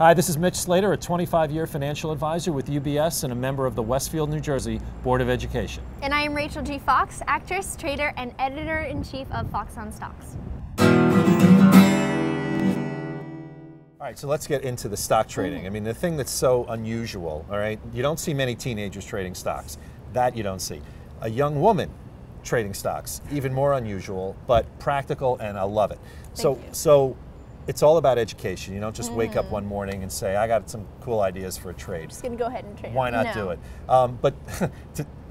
Hi, this is Mitch Slater, a 25-year financial advisor with UBS and a member of the Westfield, New Jersey Board of Education. And I am Rachel G. Fox, actress, trader, and editor-in-chief of Fox on Stocks. All right, so let's get into the stock trading. I mean, the thing that's so unusual, all right, you don't see many teenagers trading stocks. That you don't see. A young woman trading stocks, even more unusual, but practical, and I love it. So it's all about education. You don't just wake up one morning and say, I got some cool ideas for a trade. I'm just gonna go ahead and trade. Why not do it? But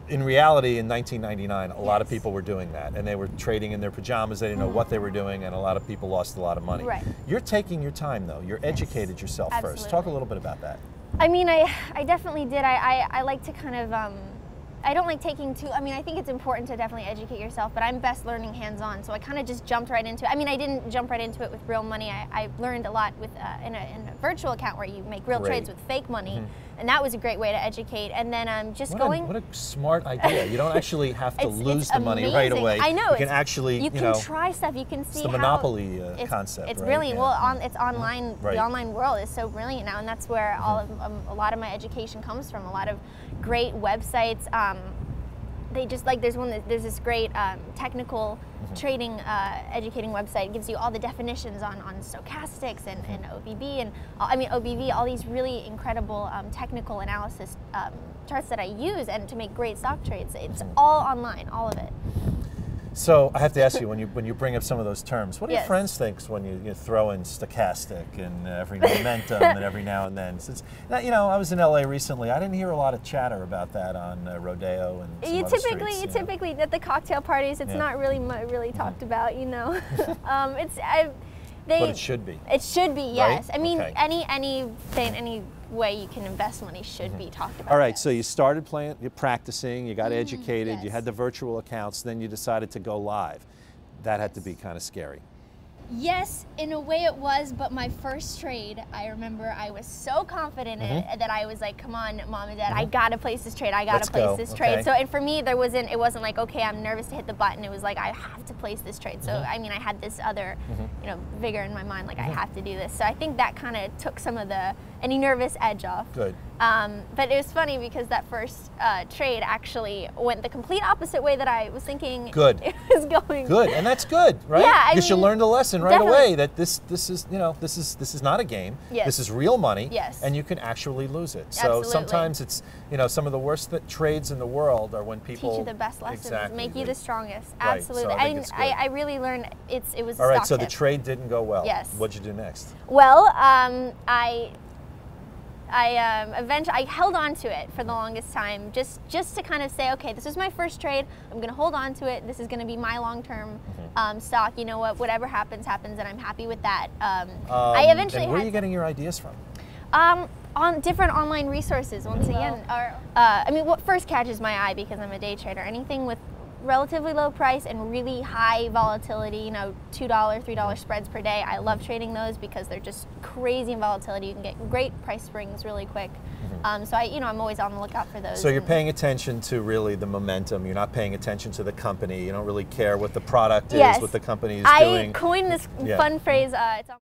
in reality, in 1999, a lot of people were doing that, and they were trading in their pajamas. They didn't know what they were doing, and a lot of people lost a lot of money. Right. You're taking your time, though. You're educated yourself first. Talk a little bit about that. I mean, I definitely did. I like to kind of, I don't like taking too, I mean, I think it's important to definitely educate yourself, but I'm best learning hands-on, so I kind of just jumped right into it. I mean, I didn't jump right into it with real money. I learned a lot with in a virtual account where you make real trades with fake money, and that was a great way to educate. And then just what a smart idea. You don't actually have to lose the money right away. I know. You can actually, you can try stuff. You can see how. It's the monopoly concept, it's really, it's online, the online world is so brilliant now, and that's where all of, a lot of my education comes from, a lot of great websites. They just there's this great technical trading educating website. It gives you all the definitions on stochastics and OBV and OBV, all these really incredible technical analysis charts that I use and to make great stock trades. It's all online, all of it. So I have to ask you, when you bring up some of those terms, what do your friends think when you throw in stochastic and every momentum and every now and then? Since, you know, I was in LA recently. I didn't hear a lot of chatter about that on Rodeo and some other streets, typically at the cocktail parties, it's not really talked about. You know, but it should be. It should be, yes. Right? I mean, any way you can invest money should be talked about. All right, so you started playing, you're practicing, you got educated, you had the virtual accounts, then you decided to go live. That had to be kind of scary. Yes, in a way it was, but my first trade, I remember I was so confident in it that I was like, come on, Mom and Dad, I gotta place this trade, I gotta place this trade. So, and for me, it wasn't like, okay, I'm nervous to hit the button. It was like, I have to place this trade. So, I mean, I had this other, you know, vigor in my mind, like, I have to do this. So I think that kind of took some of the, any nervous edge off. Good. But it was funny because that first trade actually went the complete opposite way that I was thinking it was going. Good, and that's good, right? Yeah, because you learned a lesson right away that this is, you know, this is not a game. Yes. This is real money. Yes. And you can actually lose it. Absolutely. So sometimes it's, you know, some of the worst trades in the world are when people teach you the best lessons, make you the strongest. Absolutely. Right. So I really learned it was. All right. So the trade didn't go well. Yes. What'd you do next? Well, eventually, I held on to it for the longest time, just to kind of say, okay, this was my first trade. I'm going to hold on to it. This is going to be my long-term stock. You know what? Whatever happens, happens, and I'm happy with that. I eventually. And where are you getting your ideas from? On different online resources. Once again, I mean, what first catches my eye because I'm a day trader. Anything with relatively low price and really high volatility, you know, $2, $3 spreads per day. I love trading those because they're just crazy in volatility. You can get great price springs really quick. So I'm always on the lookout for those. So you're paying attention to really the momentum. You're not paying attention to the company. You don't really care what the product is, what the company is doing. I coined this fun phrase. It's